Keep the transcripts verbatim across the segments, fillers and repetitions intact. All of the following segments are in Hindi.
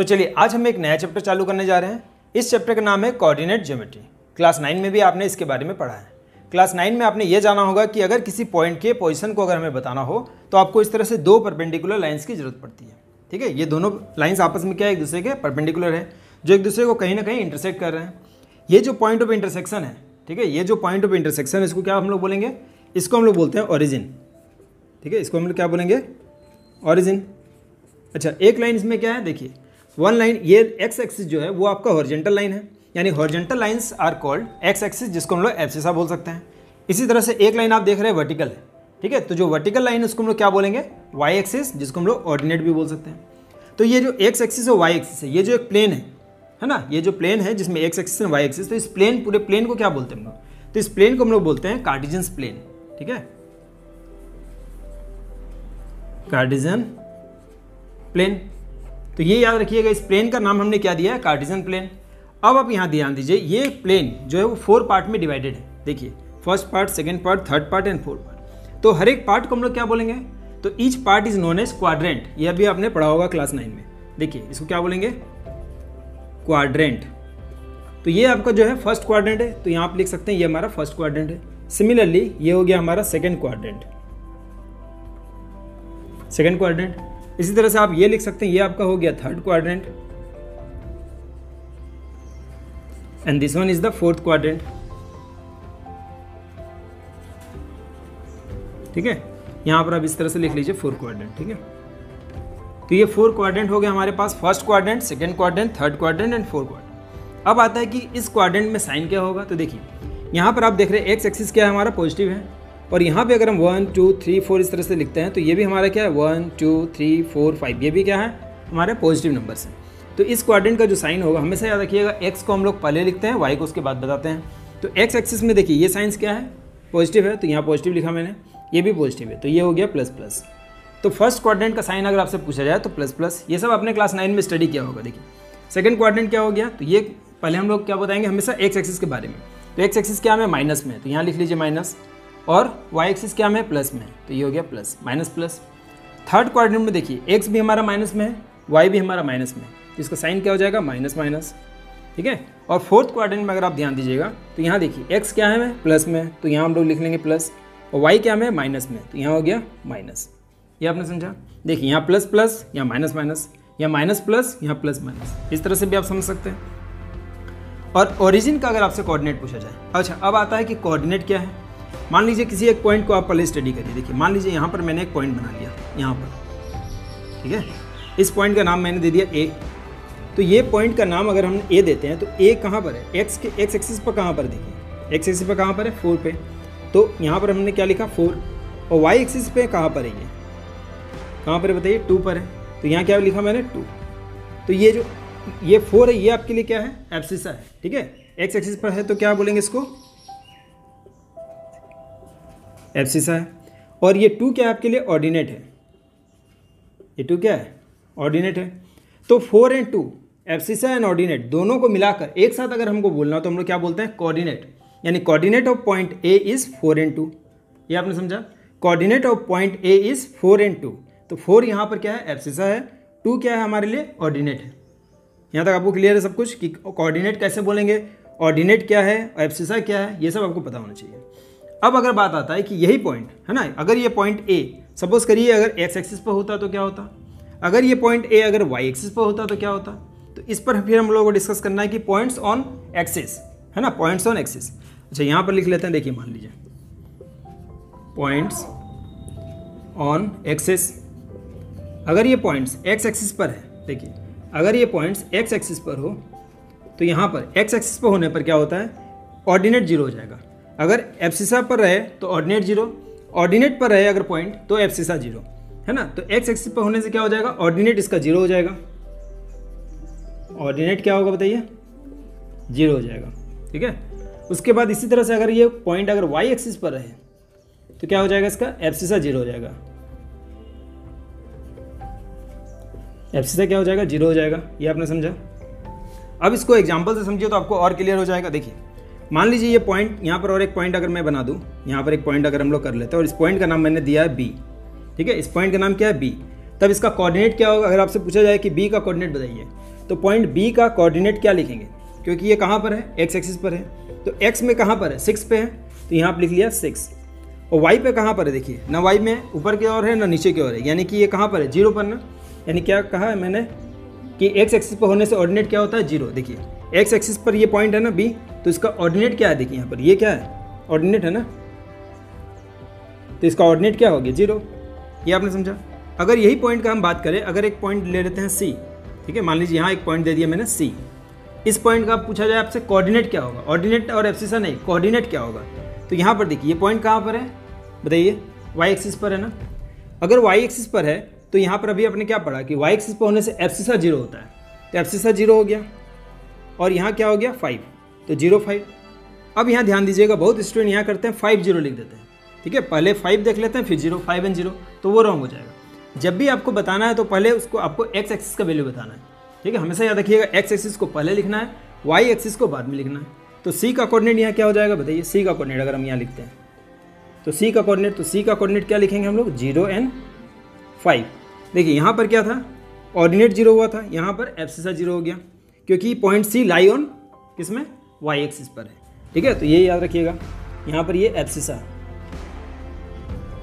तो चलिए आज हम एक नया चैप्टर चालू करने जा रहे हैं। इस चैप्टर का नाम है कोऑर्डिनेट ज्योमेट्री। क्लास नाइन में भी आपने इसके बारे में पढ़ा है। क्लास नाइन में आपने ये जाना होगा कि अगर किसी पॉइंट के पोजीशन को अगर हमें बताना हो तो आपको इस तरह से दो परपेंडिकुलर लाइंस की जरूरत पड़ती है। ठीक है, ये दोनों लाइंस आपस में क्या है, एक दूसरे के परपेंडिकुलर है जो एक दूसरे को कहीं ना कहीं इंटरसेक्ट कर रहे हैं। ये जो पॉइंट ऑफ इंटरसेक्शन है, ठीक है, ये जो पॉइंट ऑफ इंटरसेक्शन है इसको क्या हम लोग बोलेंगे, इसको हम लोग बोलते हैं ओरिजिन। ठीक है, इसको हम लोग क्या बोलेंगे, ओरिजिन। अच्छा, एक लाइन इसमें क्या है, देखिए वन लाइन, ये एक्स एक्सिस जो है वो आपका हॉरिजॉन्टल लाइन है, यानी horizontal lines are called x axis, जिसको हम लोग एब्सिसा बोल सकते हैं। इसी तरह से एक लाइन आप देख रहे हैं वर्टिकल है, ठीक है, तो जो वर्टिकल लाइन है उसको हम लोग क्या बोलेंगे, वाई एक्सिस, जिसको हम लोग ऑर्डिनेट भी बोल सकते हैं। तो ये जो एक्स एक्सिस और वाई एक्सिस है, ये जो एक प्लेन है है ना, ये जो प्लेन है जिसमें एक्स एक्सिस वाई एक्सिस, तो इस प्लेन, पूरे प्लेन को क्या बोलते हैं हम लोग, तो इस प्लेन को हम लोग बोलते हैं कार्टेशियन प्लेन। ठीक है, कार्टेशियन प्लेन, तो ये याद रखिएगा, इस प्लेन का नाम हमने क्या दिया है, कार्टेशियन प्लेन। अब आप यहाँ ध्यान दीजिए, ये प्लेन जो है वो फोर पार्ट में डिवाइडेड है। देखिए first part, second part, third part and fourth part. तो हर एक पार्ट को हम लोग क्या बोलेंगे, तो each part is known as quadrant. ये अभी आपने पढ़ा होगा क्लास नाइन में। देखिए इसको क्या बोलेंगे, क्वाड्रेंट। तो ये आपका जो है फर्स्ट क्वाड्रेंट है, तो यहाँ आप लिख सकते हैं ये हमारा फर्स्ट क्वाड्रेंट है। सिमिलरली ये हो गया हमारा सेकेंड क्वाड्रेंट, सेकेंड क्वाड्रेंट। इसी तरह से आप ये लिख सकते हैं, ये आपका हो गया third quadrant and this one is the fourth quadrant. ठीक है, यहां पर आप इस तरह से लिख लीजिए फोर क्वाड्रेंट। ठीक है, तो ये फोर क्वाड्रेंट हो गए हमारे पास, first quadrant, second quadrant, third quadrant and fourth quadrant. अब आता है कि इस क्वाड्रेंट में साइन क्या होगा। तो देखिए यहां पर आप देख रहे हैं एक्स एक्सिस क्या है, हमारा पॉजिटिव है, और यहाँ पे अगर हम वन टू थ्री फोर इस तरह से लिखते हैं तो ये भी हमारा क्या है, one two three four five, ये भी क्या है हमारे पॉजिटिव नंबर्स हैं। तो इस क्वाड्रेंट का जो साइन होगा, हमेशा याद रखिएगा एक्स को हम लोग पहले लिखते हैं, वाई को उसके बाद बताते हैं। तो एक्स एक्सिस में देखिए ये साइंस क्या है, पॉजिटिव है, तो यहाँ पॉजिटिव लिखा मैंने, ये भी पॉजिटिव है, तो ये हो गया प्लस प्लस। तो फर्स्ट क्वाड्रेंट का साइन अगर आपसे पूछा जाए तो प्लस प्लस। ये सब आपने क्लास नाइन में स्टडी किया होगा। देखिए सेकंड क्वाड्रेंट क्या हो गया, तो ये पहले हम लोग क्या बताएंगे, हमेशा एक्स एक्सिस के बारे में। तो एक्स एक्सिस क्या है, माइनस में, तो यहाँ लिख लीजिए माइनस, और वाई एक्सिस क्या है, प्लस में, तो ये हो गया plus minus plus. Third quadrant में देखिए एक्स भी हमारा माइनस में है, वाई भी हमारा माइनस में, तो इसका साइन क्या हो जाएगा, माइनस माइनस। ठीक है, और फोर्थ क्वाड्रेंट में अगर आप ध्यान दीजिएगा तो यहाँ देखिए एक्स क्या है, प्लस में, तो यहाँ हम लोग लिख लेंगे प्लस, और वाई क्या है, माइनस में, तो यहाँ हो गया माइनस। ये आपने समझा, देखिए यहाँ प्लस प्लस, यहाँ माइनस माइनस, यहाँ माइनस प्लस, यहाँ प्लस माइनस, इस तरह से भी आप समझ सकते हैं। और ओरिजिन का अगर आपसे कोऑर्डिनेट पूछा जाए, अच्छा अब आता है कि कोऑर्डिनेट क्या है। मान लीजिए किसी एक पॉइंट को आप पहले स्टडी करिए। देखिए मान लीजिए यहाँ पर मैंने एक पॉइंट बना लिया, यहाँ पर, ठीक है, इस पॉइंट का नाम मैंने दे दिया ए। तो ये पॉइंट का नाम अगर हम ए देते हैं तो ए कहाँ पर है, एक्स के एक्स एक्सिस पर, कहाँ पर देखिए, एक्स एक्सिस पर कहाँ पर है, फोर पे, तो यहाँ पर हमने क्या लिखा फोर, और वाई एक्सिस पे कहाँ पर है, ये कहाँ पर बताइए, टू पर है, तो यहाँ क्या लिखा मैंने, टू। तो ये जो ये फोर है ये आपके लिए क्या है, एब्सिसा है। ठीक है, एक्स एक्सिस पर है तो क्या बोलेंगे इसको, एब्सिसा है, और ये टू क्या है आपके लिए, ऑर्डिनेट है, ये टू क्या है, ऑर्डिनेट है। तो four and two, abscissa and ordinate, दोनों को मिलाकर एक साथ अगर हमको बोलना हो तो हम लोग क्या बोलते हैं, कोऑर्डिनेट, यानी coordinate of point A is four and two. ये आपने समझा, coordinate of point A is four and two. तो फोर यहाँ पर क्या है, एब्सिसा है, टू क्या है हमारे लिए, ऑर्डिनेट है। यहाँ तक आपको क्लियर है सब कुछ कि कोऑर्डिनेट कैसे बोलेंगे, ऑर्डिनेट क्या है, एब्सिसा क्या है, ये सब आपको पता होना चाहिए। अब अगर बात आता है कि यही पॉइंट है ना, अगर ये पॉइंट ए सपोज करिए अगर एक्स एक्सिस पर होता तो क्या होता, अगर ये पॉइंट ए अगर वाई एक्सिस पर होता तो क्या होता, तो इस पर फिर हम लोगों को डिस्कस करना है कि पॉइंट्स ऑन एक्सिस है ना, पॉइंट्स ऑन एक्सिस। अच्छा यहाँ पर लिख लेते हैं, देखिए मान लीजिए पॉइंट्स ऑन एक्सिस, अगर ये पॉइंट्स एक्स एक्सिस पर है, देखिए अगर ये पॉइंट्स एक्स एक्सिस पर हो तो यहाँ पर एक्स एक्सिस पर होने पर क्या होता है, ऑर्डिनेट जीरो हो जाएगा। अगर एब्सिसा पर रहे तो ऑर्डिनेट जीरो, ऑर्डिनेट पर रहे अगर पॉइंट तो एब्सिसा जीरो, है ना, तो एक्स एक्सिस पर होने से क्या हो जाएगा, ऑर्डिनेट इसका जीरो हो जाएगा, ऑर्डिनेट क्या होगा बताइए, जीरो हो जाएगा। ठीक है, उसके बाद इसी तरह से अगर ये पॉइंट अगर वाई एक्सिस पर रहे तो क्या हो जाएगा, इसका एब्सिसा जीरो हो जाएगा, एब्सिसा क्या हो जाएगा, जीरो हो जाएगा। ये आपने समझा, अब इसको एग्जाम्पल से समझिए तो आपको और क्लियर हो जाएगा। देखिए मान लीजिए ये पॉइंट यहाँ पर, और एक पॉइंट अगर मैं बना दूं, यहाँ पर एक पॉइंट अगर हम लोग कर लेते हैं, और इस पॉइंट का नाम मैंने दिया है बी। ठीक है, इस पॉइंट का नाम क्या है, बी। तब इसका कोऑर्डिनेट क्या होगा? अगर आपसे पूछा जाए कि बी का कोऑर्डिनेट बताइए, तो पॉइंट बी का कोऑर्डिनेट क्या लिखेंगे, क्योंकि ये कहाँ पर है? एक्स एक्सिस पर है। तो एक्स में कहाँ पर है? सिक्स पे है, तो यहाँ आप लिख लिया सिक्स। और वाई पे कहाँ पर है? देखिए ना वाई में ऊपर की ओर है ना नीचे की ओर है, यानी कि ये कहाँ पर है? जीरो पर ना। यानी क्या कहा है मैंने कि एक्स एक्सिस पर होने से ऑर्डिनेट क्या होता है? जीरो। देखिए एक्स एक्सिस पर ये पॉइंट है ना बी, तो इसका ऑर्डिनेट क्या है? देखिए यहाँ पर ये क्या है? ऑर्डिनेट है ना, तो इसका ऑर्डिनेट क्या हो गया? जीरो। ये आपने समझा। अगर यही पॉइंट का हम बात करें, अगर एक पॉइंट ले लेते हैं सी, ठीक है, मान लीजिए यहाँ एक पॉइंट दे दिया मैंने सी। इस पॉइंट का पूछा जाए आपसे कोऑर्डिनेट क्या होगा, ऑर्डिनेट और एब्सिसा नहीं, कोऑर्डिनेट क्या होगा? तो यहाँ पर देखिए ये पॉइंट कहाँ पर है बताइए? वाई एक्सिस पर है ना। अगर वाई एक्सिस पर है तो यहाँ पर अभी आपने क्या पढ़ा कि वाई एक्सिस पर होने से एब्सिसा जीरो होता है, तो एब्सिसा जीरो हो गया और यहाँ क्या हो गया? फाइव, तो जीरो फाइव। अब यहाँ ध्यान दीजिएगा, बहुत स्टूडेंट यहाँ करते हैं फाइव जीरो लिख देते हैं, ठीक है, पहले फाइव देख लेते हैं फिर जीरो, फाइव एंड जीरो, तो वो रॉन्ग हो जाएगा। जब भी आपको बताना है तो पहले उसको आपको एक्स एक्सिस का वैल्यू बताना है, ठीक है, हमेशा याद रखिएगा एक्स एक्सिस को पहले लिखना है, वाई एक्सिस को बाद में लिखना है। तो सी का कोऑर्डिनेट यहाँ क्या हो जाएगा बताइए? सी का कोऑर्डिनेट अगर हम यहाँ लिखते हैं तो सी का कोऑर्डिनेट, तो सी का कोऑर्डिनेट क्या लिखेंगे हम लोग? Zero and five. देखिए यहाँ पर क्या था? ऑर्डिनेट जीरो हुआ था, यहाँ पर एब्सिसा जीरो हो गया, क्योंकि पॉइंट सी लाई ऑन किसमें? वाई एक्सिस पर है, ठीक है, तो ये याद रखिएगा। यहाँ पर ये एब्सिसा,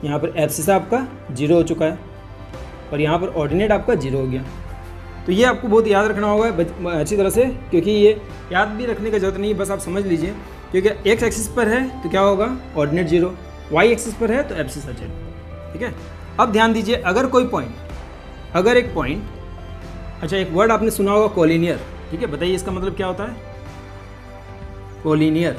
यहाँ पर एब्सिसा आपका जीरो हो चुका है और यहाँ पर ऑर्डिनेट आपका जीरो हो गया। तो ये आपको बहुत याद रखना होगा अच्छी तरह से, क्योंकि ये याद भी रखने की जरूरत नहीं है, बस आप समझ लीजिए, क्योंकि एक्स एक्सिस पर है तो क्या होगा? ऑर्डिनेट जीरो, वाई एक्सिस पर है तो एब्सिसा जीरो, ठीक है। अब ध्यान दीजिए, अगर कोई पॉइंट, अगर एक पॉइंट, अच्छा एक वर्ड आपने सुना होगा कोलिनियर, ठीक है, बताइए इसका मतलब क्या होता है? कोलिनियर,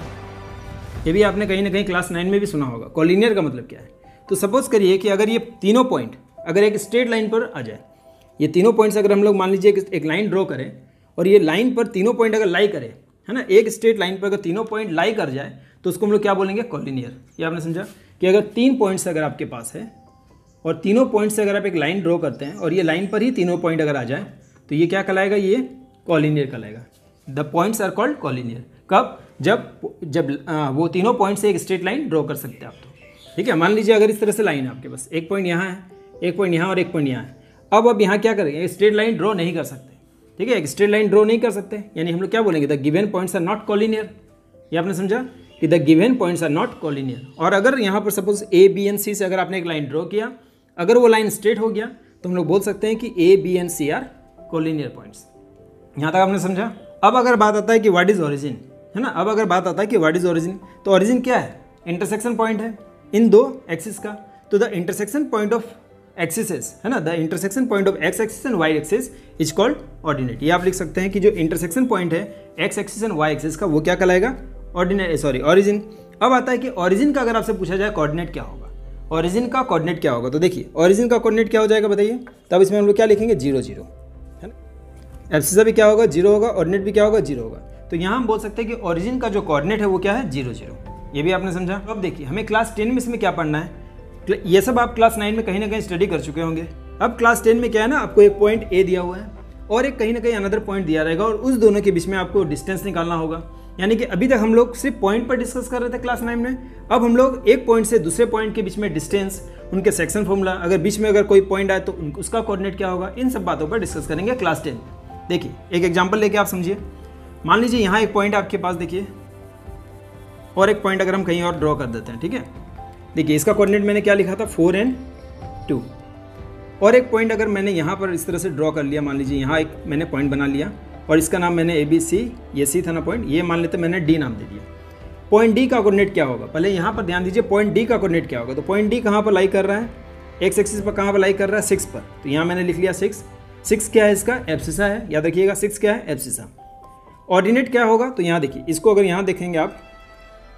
ये भी आपने कहीं ना कहीं क्लास नाइन में भी सुना होगा। कोलिनियर का मतलब क्या है? तो सपोज करिए कि अगर ये तीनों पॉइंट अगर एक स्ट्रेट लाइन पर आ जाए, ये तीनों पॉइंट्स अगर हम लोग मान लीजिए एक लाइन ड्रॉ करें और ये लाइन पर तीनों पॉइंट अगर लाई करे, है ना, एक स्ट्रेट लाइन पर अगर तीनों पॉइंट लाई कर जाए तो उसको हम लोग क्या बोलेंगे? कोलिनियर। ये आपने समझा कि अगर तीन पॉइंट्स अगर आपके पास है और तीनों पॉइंट्स से अगर आप एक लाइन ड्रॉ करते हैं और ये लाइन पर ही तीनों पॉइंट अगर आ जाए तो ये क्या कहलाएगा? ये कोलिनियर कहलाएगा। The points are called collinear. कब? जब जब आ, वो तीनों पॉइंट से एक स्ट्रेट लाइन ड्रॉ कर सकते हैं आप, तो ठीक है। मान लीजिए अगर इस तरह से लाइन है आपके पास, एक पॉइंट यहाँ है, एक पॉइंट यहाँ और एक पॉइंट यहाँ है। अब अब यहाँ क्या करेंगे? स्ट्रेट लाइन ड्रॉ नहीं कर सकते, ठीक है, एक स्ट्रेट लाइन ड्रॉ नहीं कर सकते, यानी हम लोग क्या बोलेंगे? The given points are not collinear. ये आपने समझा कि the given points are not collinear. और अगर यहाँ पर suppose A B and C से अगर आपने एक लाइन ड्रॉ किया, अगर वो लाइन स्ट्रेट हो गया तो हम लोग बोल सकते हैं कि A B and C are collinear points. यहाँ तक आपने समझा। अब अगर बात आता है कि व्हाट इज ओरिजिन, है ना, अब अगर बात आता है कि व्हाट इज ओरिजिन, तो ओरिजिन क्या है? इंटरसेक्शन पॉइंट है इन दो एक्सिस का। तो the intersection point of axes, है ना, the intersection point of x axis and Y axis is called ordinate. ये आप लिख सकते हैं कि जो इंटरसेक्शन पॉइंट है x axis and Y axis का, वो क्या कहलाएगा? Ordinate, sorry origin. अब आता है कि ऑरिजिन का अगर आपसे पूछा जाए कोऑर्डिनेट क्या होगा, ऑरिजिन का कोऑर्डिनेट क्या होगा, तो देखिए ऑरिजिन का कोऑर्डिनेट क्या हो जाएगा बताइए? तब इसमें हम लोग क्या लिखेंगे? जीरो जीरो, है ना, एब्सिसा भी क्या होगा? जीरो होगा, ऑर्डिनेट भी क्या होगा? जीरो होगा। तो यहाँ हम बोल सकते हैं कि ऑरिजिन का जो कोऑर्डिनेट है वो क्या है? Zero zero. ये भी आपने समझा। अब देखिए हमें क्लास टेन में इसमें क्या पढ़ना है, ये सब आप क्लास नाइन में कहीं ना कहीं स्टडी कर चुके होंगे। अब क्लास टेन में क्या है ना, आपको एक पॉइंट ए दिया हुआ है और एक कहीं ना कहीं अनदर पॉइंट दिया रहेगा और उस दोनों के बीच में आपको डिस्टेंस निकालना होगा। यानी कि अभी तक हम लोग सिर्फ पॉइंट पर डिस्कस कर रहे थे क्लास नाइन में, अब हम लोग एक पॉइंट से दूसरे पॉइंट के बीच में डिस्टेंस, उनके सेक्शन फॉर्मूला, अगर बीच में अगर कोई पॉइंट आए तो उसका कोऑर्डिनेट क्या होगा, इन सब बातों पर डिस्कस करेंगे क्लास टेन। देखिए एक एग्जाम्पल लेके आप समझिए, मान लीजिए यहाँ एक पॉइंट आपके पास, देखिए, और एक पॉइंट अगर हम कहीं और ड्रॉ कर देते हैं, ठीक है, देखिए इसका कोऑर्डिनेट मैंने क्या लिखा था? Four and two. और एक पॉइंट अगर मैंने यहाँ पर इस तरह से ड्रॉ कर लिया, मान लीजिए यहाँ एक मैंने पॉइंट बना लिया और इसका नाम मैंने ए बी सी, ये सी था ना पॉइंट, ये मान लेते मैंने डी नाम दे दिया। पॉइंट डी का कोऑर्डिनेट क्या होगा पहले यहाँ पर ध्यान दीजिए, पॉइंट डी का कोऑर्डिनेट क्या होगा? तो पॉइंट डी कहाँ पर लाई कर रहा है? एक्स एक्सिस पर। कहाँ पर लाई कर रहा है? सिक्स पर। तो यहाँ मैंने लिख लिया सिक्स। सिक्स क्या है? इसका एब्सिसा है, याद रखिएगा सिक्स क्या है? एब्सिसा। ऑर्डिनेट क्या होगा? तो यहाँ देखिए, इसको अगर यहाँ देखेंगे आप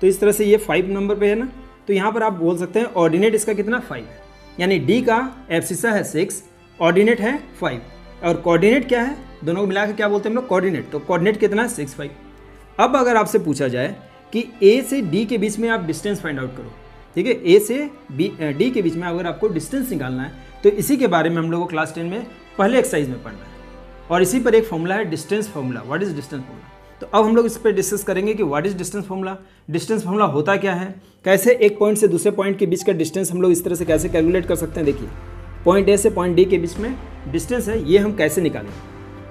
तो इस तरह से ये फाइव नंबर पर है ना, तो यहाँ पर आप बोल सकते हैं ऑर्डिनेट इसका कितना? फाइव। यानी डी का एब्सिसा है सिक्स, ऑर्डिनेट है फाइव और कोऑर्डिनेट क्या है? दोनों को मिला के क्या बोलते हैं हम लोग? कोऑर्डिनेट। तो कोऑर्डिनेट कितना है? Six five. अब अगर आपसे पूछा जाए कि ए से डी के बीच में आप डिस्टेंस फाइंड आउट करो, ठीक है, ए से बी डी के बीच में अगर आपको डिस्टेंस निकालना है तो इसी के बारे में हम लोग को क्लास टेन में पहले एक्सरसाइज में पढ़ना है और इसी पर एक फॉर्मूला है distance formula. What is distance formula? तो अब हम लोग इस पर डिस्कस करेंगे कि what is distance formula, distance formula होता क्या है, कैसे एक पॉइंट से दूसरे पॉइंट के बीच का डिस्टेंस हम लोग इस तरह से कैसे कैलकुलेट कर सकते हैं। देखिए पॉइंट ए से पॉइंट डी के बीच में डिस्टेंस है, ये हम कैसे निकालें,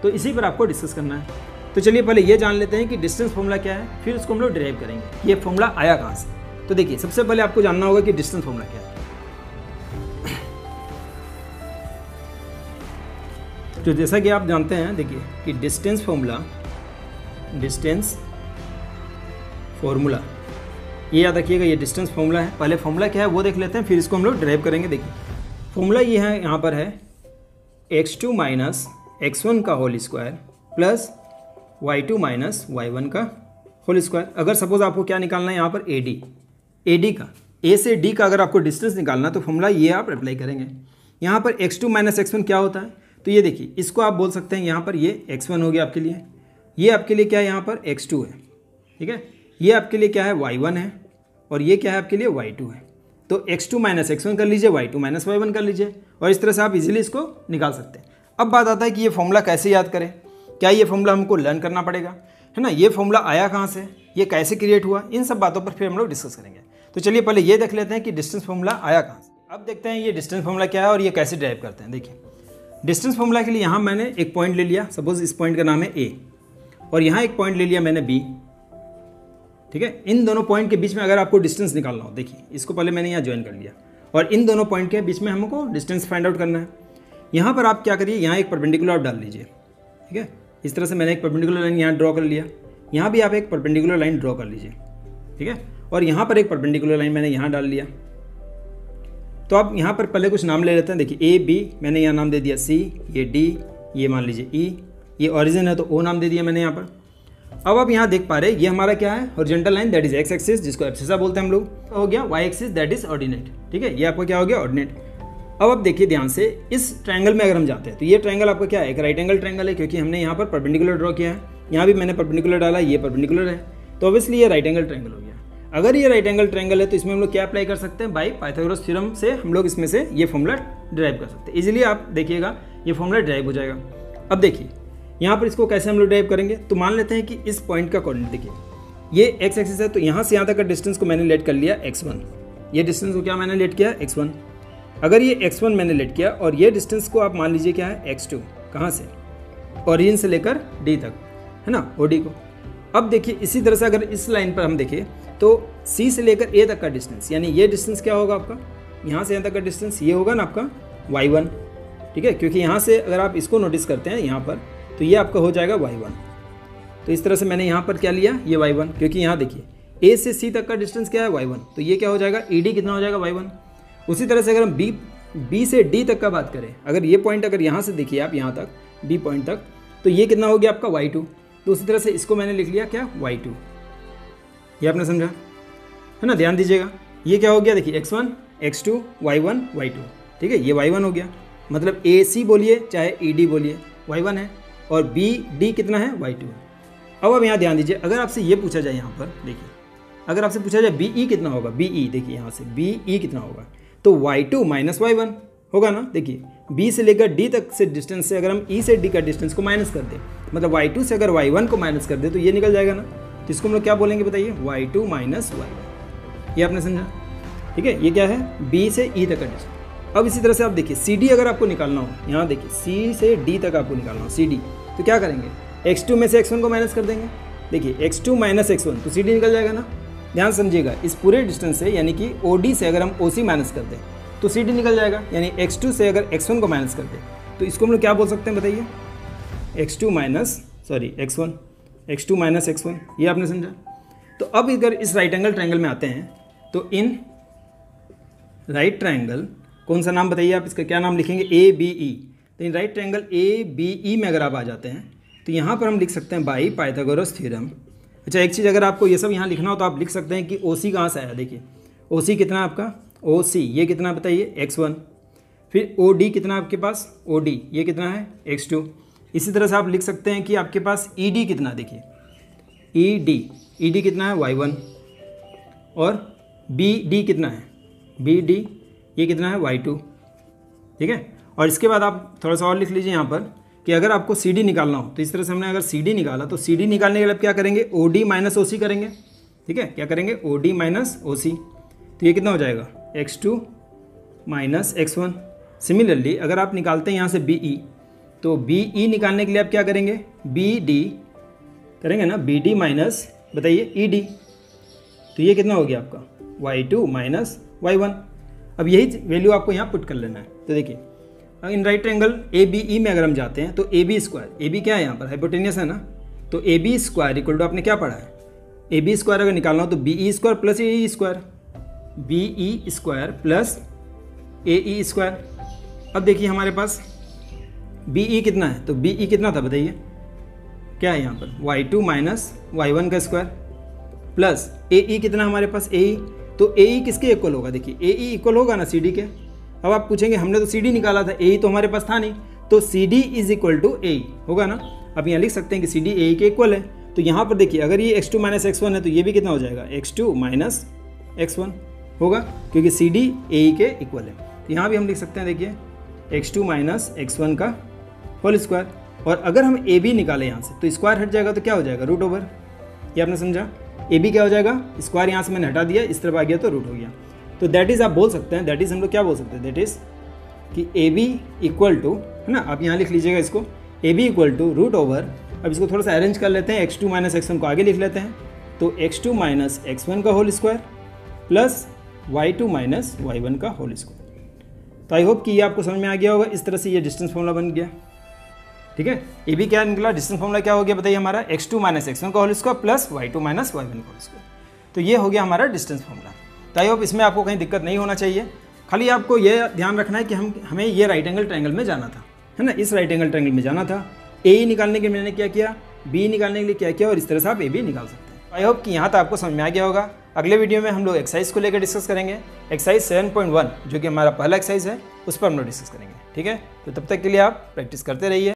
तो इसी पर आपको डिस्कस करना है। तो चलिए पहले ये जान लेते हैं कि डिस्टेंस फॉर्मूला क्या है, फिर उसको हम लोग डिराइव करेंगे। ये फॉर्मूला आया कहाँ से, तो देखिए सबसे पहले आपको जानना होगा कि डिस्टेंस फॉर्मूला क्या है। तो जैसा कि आप जानते हैं, देखिए कि डिस्टेंस फॉर्मूला डिस्टेंस फॉर्मूला ये याद रखिएगा, ये डिस्टेंस फॉर्मूला है। पहले फॉर्मूला क्या है वो देख लेते हैं, फिर इसको हम लोग ड्राइव करेंगे। देखिए फॉर्मूला ये है, यहाँ पर है X two minus x one का whole square plus Y two minus Y one का होल स्क्वायर। अगर सपोज आपको क्या निकालना है यहाँ पर, ए डी, ए डी का, ए से डी का अगर आपको डिस्टेंस निकालना तो फॉर्मूला ये आप अप्लाई करेंगे। यहाँ पर x two minus x one क्या होता है, तो ये देखिए इसको आप बोल सकते हैं, यहाँ पर ये एक्स वन हो गया आपके लिए, ये आपके लिए क्या है यहाँ पर एक्स टू है, ठीक है, ये आपके लिए क्या है वाई वन है, और ये क्या है आपके लिए वाई टू है। तो x two minus x one कर लीजिए, y two minus Y one कर लीजिए, और इस तरह से आप इजीली इसको निकाल सकते हैं। अब बात आता है कि ये फॉर्मूला कैसे याद करें, क्या ये फॉर्मूला हमको लर्न करना पड़ेगा, है ना, ये फॉर्मूला आया कहाँ से, ये कैसे क्रिएट हुआ, इन सब बातों पर फिर हम लोग डिस्कस करेंगे। तो चलिए पहले ये देख लेते हैं कि डिस्टेंस फॉर्मूला आया कहाँ से। अब देखते हैं ये डिस्टेंस फॉर्मूला क्या है और ये कैसे ड्राइव करते हैं। देखिए डिस्टेंस फॉर्मूला के लिए यहाँ मैंने एक पॉइंट ले लिया, सपोज इस पॉइंट का नाम है ए, और यहाँ एक पॉइंट ले लिया मैंने बी, ठीक है। इन दोनों पॉइंट के बीच में अगर आपको डिस्टेंस निकालना हो, देखिए इसको पहले मैंने यहाँ ज्वाइन कर लिया, और इन दोनों पॉइंट के बीच में हमको डिस्टेंस फाइंड आउट करना है। यहाँ पर आप क्या करिए, यहाँ एक परपेंडिकुलर आप डाल लीजिए, ठीक है, इस तरह से मैंने एक परपेंडिकुलर लाइन यहाँ ड्रॉ कर लिया, यहाँ भी आप एक परपेंडिकुलर लाइन ड्रॉ कर लीजिए, ठीक है, और यहाँ पर एक परपेंडिकुलर लाइन मैंने यहाँ डाल लिया। तो आप यहाँ पर पहले कुछ नाम ले लेते हैं, देखिए ए बी मैंने यहाँ नाम दे दिया सी, ये डी, ये मान लीजिए ई, ये ओरिजिन है तो ओ नाम दे दिया मैंने यहाँ पर। अब आप यहाँ देख पा रहे हैं ये हमारा क्या है, horizontal line that is x axis, जिसको एब्सिसा बोलते हैं हम लोग, हो गया y axis that is ordinate, ठीक है, ये आपका क्या हो गया ऑर्डिनेट। अब आप देखिए ध्यान से, इस ट्रायंगल में अगर हम जाते हैं तो ये ट्रायंगल आपका क्या है, एक राइट एंगल ट्रायंगल है, क्योंकि हमने यहाँ पर परपेंडिकुलर ड्रॉ किया है, यहाँ भी मैंने परपेंडिकुलर डाला, ये परपेंडिकुलर है, तो ऑब्वियसली ये राइट एंगल ट्रायंगल हो गया। अगर ये राइट एंगल ट्रायंगल है तो इसमें हम लोग क्या अप्लाई कर सकते हैं, बाय पाइथागोरस थ्योरम से हम लोग इसमें से ये फॉर्मूला ड्राइव कर सकते हैं। इजीली आप देखिएगा ये फॉर्मूला ड्राइव हो जाएगा। अब देखिए यहाँ पर इसको कैसे हम लोग ड्राइव करेंगे, तो मान लेते हैं कि इस पॉइंट का कोऑर्डिनेट देखिए, ये एक्स एक्सिस है, तो यहाँ से यहाँ तक का डिस्टेंस को मैंने लेट कर लिया एक्स वन, ये डिस्टेंस को क्या मैंने लेट किया एक्स वन। अगर ये एक्स वन मैंने लेट किया, और ये डिस्टेंस को आप मान लीजिए क्या है एक्स टू, कहाँ से, ओरिजिन से लेकर डी तक, है ना, ओ डी को। अब देखिए इसी तरह से अगर इस लाइन पर हम देखें तो C से लेकर A तक का डिस्टेंस, यानी ये डिस्टेंस क्या होगा आपका, यहाँ से यहाँ तक का डिस्टेंस ये होगा ना आपका वाई वन, ठीक है, क्योंकि यहाँ से अगर आप इसको नोटिस करते हैं यहाँ पर, तो ये आपका हो जाएगा वाई वन। तो इस तरह से मैंने यहाँ पर क्या लिया, ये वाई वन, क्योंकि यहाँ देखिए A से C तक का डिस्टेंस क्या है वाई वन, तो ये क्या हो जाएगा E D कितना हो जाएगा वाई वन। उसी तरह से अगर हम B B से D तक का बात करें, अगर ये पॉइंट अगर यहाँ से देखिए आप यहाँ तक B पॉइंट तक, तो ये कितना हो गया आपका वाई टू, तो उसी तरह से इसको मैंने लिख लिया क्या वाई टू, ये आपने समझा, है ना। ध्यान दीजिएगा ये क्या हो गया, देखिए x one, x two, y one, y two, ठीक है, ये वाई वन हो गया, मतलब ए सी बोलिए चाहे ई डी बोलिए वाई वन है, और बी डी कितना है वाई टू है। अब अब यहाँ ध्यान दीजिए, अगर आपसे ये पूछा जाए यहाँ पर देखिए, अगर आपसे पूछा जाए बी ई कितना होगा, बी ई देखिए यहाँ से बी ई कितना होगा, तो y two minus Y one होगा ना। देखिए बी से लेकर डी तक से डिस्टेंस से अगर हम ई से डी का डिस्टेंस को माइनस कर दें, मतलब वाई टू से अगर वाई वन को माइनस कर दें तो ये निकल जाएगा ना, तो इसको हम लोग क्या बोलेंगे बताइए, y two minus Y one, ये आपने समझा, ठीक है, ये क्या है B से E तक का डिस्टेंस। अब इसी तरह से आप देखिए C D अगर आपको निकालना हो, यहाँ देखिए C से D तक आपको निकालना हो C D, तो क्या करेंगे एक्स टू में से एक्स वन को माइनस कर देंगे, देखिए x two minus x one तो C D निकल जाएगा ना। ध्यान समझिएगा, इस पूरे डिस्टेंस से यानी कि O D से अगर हम O C माइनस कर दें तो C D निकल जाएगा, यानी एक्स टू से अगर एक्स वन को माइनस कर दें तो इसको हम लोग क्या बोल सकते हैं बताइए, x two minus sorry x one, x two minus x one, ये आपने समझा। तो अब अगर इस राइट एंगल ट्रायंगल में आते हैं तो इन राइट ट्रायंगल कौन सा नाम बताइए आप, इसका क्या नाम लिखेंगे ए बी ई, तो in right triangle A B E में अगर आप आ जाते हैं तो यहाँ पर हम लिख सकते हैं बाई पाइथागोरस थ्योरम। अच्छा एक चीज़, अगर आपको ये सब यहाँ लिखना हो तो आप लिख सकते हैं कि ओ सी कहाँ से आया, देखिए ओ सी कितना आपका, ओ सी ये कितना बताइए एक्स वन, फिर ओ डी कितना आपके पास, ओ डी ये कितना है एक्स टू। इसी तरह से आप लिख सकते हैं कि आपके पास ई डी कितना, देखिए ई डी, ई डी कितना है वाई वन, और बी डी कितना है, बी डी ये कितना है वाई टू, ठीक है। और इसके बाद आप थोड़ा सा और लिख लीजिए यहाँ पर कि अगर आपको सी डी निकालना हो तो इस तरह से हमने अगर सी डी निकाला तो सी डी निकालने के लिए आप क्या करेंगे, ओ डी माइनस ओ सी करेंगे, ठीक है, क्या करेंगे ओ डी माइनस ओ सी, तो ये कितना हो जाएगा x two minus x one. Similarly अगर आप निकालते हैं यहाँ से बी ई, तो बी ई निकालने के लिए आप क्या करेंगे, बी डी करेंगे ना, बी डी माइनस बताइए ई डी, तो ये कितना हो गया आपका y two minus Y one. अब यही वैल्यू आपको यहाँ पुट कर लेना है। तो देखिए in right angle A B E में अगर हम जाते हैं तो A B square, A B क्या है यहाँ पर हाइपोटेनियस है ना, तो A B square equal to आपने क्या पढ़ा है, ए बी स्क्वायर अगर निकालना हो तो B E square plus A E square, B E square plus A E square. अब देखिए हमारे पास बी ई कितना है, तो बी ई कितना था बताइए, क्या है यहाँ पर y two minus Y one का स्क्वायर प्लस ए ई कितना हमारे पास ए ई, तो ए ई किसके इक्वल होगा, देखिए ए ई इक्वल होगा ना सी डी के। अब आप पूछेंगे हमने तो सी डी निकाला था, ए ई तो हमारे पास था नहीं, तो C D is equal to A E होगा ना। अब यहाँ लिख सकते हैं कि सी डी ए ई के इक्वल है। तो यहाँ पर देखिए अगर ये x two minus x one है तो ये भी कितना हो जाएगा x two minus x one होगा, क्योंकि सी डी ए ई के इक्वल है। तो यहाँ भी हम लिख सकते हैं देखिए x two minus x one का होल स्क्वायर, और अगर हम ए बी निकालें यहाँ से तो स्क्वायर हट जाएगा, तो क्या हो जाएगा रूट ओवर, ये आपने समझा। ए बी क्या हो जाएगा, स्क्वायर यहाँ से मैंने हटा दिया, इस तरफ आ गया तो रूट हो गया। तो दैट इज़ आप बोल सकते हैं, दैट इज़ हम लोग क्या बोल सकते हैं, दैट इज़ कि ए बी इक्वल टू है ना, आप यहाँ लिख लीजिएगा इसको A B equal to root over. अब इसको थोड़ा सा अरेंज कर लेते हैं, x two minus x one को आगे लिख लेते हैं, तो x two minus x one का whole square plus Y two minus Y one का होल स्क्वायर। तो आई होप कि ये आपको समझ में आ गया होगा। इस तरह से ये डिस्टेंस फॉर्मूला बन गया, ठीक है। ए बी क्या निकला, डिस्टेंस फॉर्मूला क्या हो गया बताइए हमारा, x two minus x one का whole square plus Y two minus Y one का होल स्क्वायर। तो ये हो गया हमारा डिस्टेंस फॉर्मूला। तो आई होप इसमें आपको कहीं दिक्कत नहीं होना चाहिए। खाली आपको ये ध्यान रखना है कि हम हमें ये राइट एंगल ट्रायंगल में जाना था, है ना, इस राइट एंगल ट्रायंगल में जाना था। ए निकालने के लिए मैंने क्या किया, बी निकालने के लिए क्या किया, और इस तरह से आप ए बी निकाल सकते हैं। आई होप कि यहाँ तक आपको समझ में आ गया होगा। अगले वीडियो में हम लोग एक्सरसाइज को लेकर डिस्कस करेंगे, एक्सरसाइज सेवन पॉइंट वन जो कि हमारा पहला एक्सरसाइज है, उस पर हम लोग डिस्कस करेंगे, ठीक है। तो तब तक के लिए आप प्रैक्टिस करते रहिए।